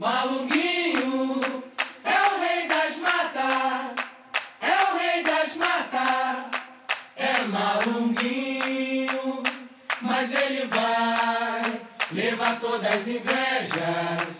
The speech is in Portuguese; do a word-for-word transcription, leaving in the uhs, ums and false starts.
Malunguinho é o rei das matas, é o rei das matas, é Malunguinho, mas ele vai levar todas as invejas.